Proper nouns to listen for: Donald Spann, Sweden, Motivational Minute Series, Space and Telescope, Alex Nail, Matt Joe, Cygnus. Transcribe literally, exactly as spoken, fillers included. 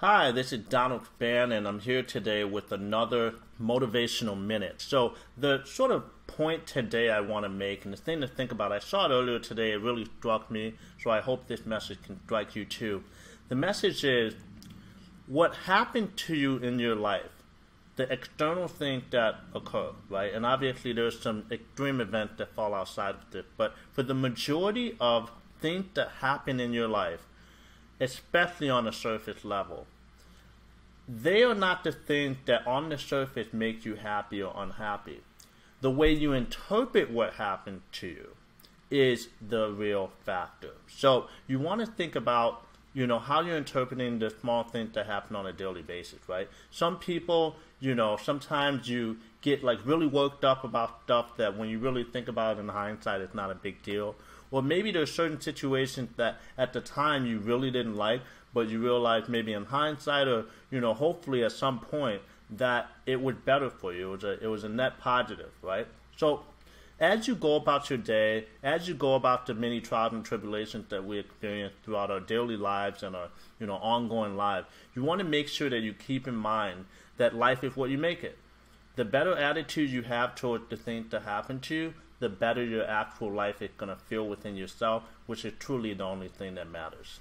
Hi, this is Donald Spann, and I'm here today with another Motivational Minute. So the sort of point today I want to make, and the thing to think about, I saw it earlier today, it really struck me, so I hope this message can strike you too. The message is, what happened to you in your life, the external things that occur, right? And obviously there's some extreme events that fall outside of this, but for the majority of things that happen in your life, especially on the surface level, they are not the things that on the surface make you happy or unhappy. The way you interpret what happened to you is the real factor. So you want to think about, you know, how you're interpreting the small things that happen on a daily basis, right? Some people, you know, sometimes you get like really worked up about stuff that when you really think about it in hindsight, it's not a big deal. Or maybe there's certain situations that at the time you really didn't like, but you realize maybe in hindsight or, you know, hopefully at some point that it was better for you. It was a, it was a net positive, right? So as you go about your day, as you go about the many trials and tribulations that we experience throughout our daily lives and our, you know, ongoing lives, you want to make sure that you keep in mind that life is what you make it. The better attitude you have toward the things that happen to you, the better your actual life is going to feel within yourself, which is truly the only thing that matters.